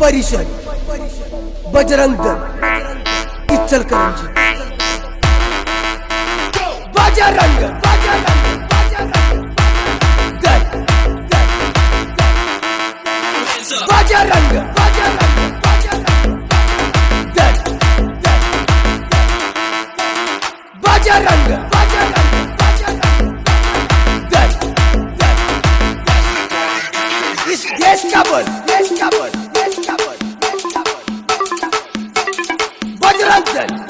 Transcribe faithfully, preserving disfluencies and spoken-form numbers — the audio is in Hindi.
परिषद बजरंग दल इच्छल करंजी बजरंग बजरंग दल बजरंग बजरंग दल बजरंग बजरंग दल इस देश का बल देश का बल Bajrang Dal.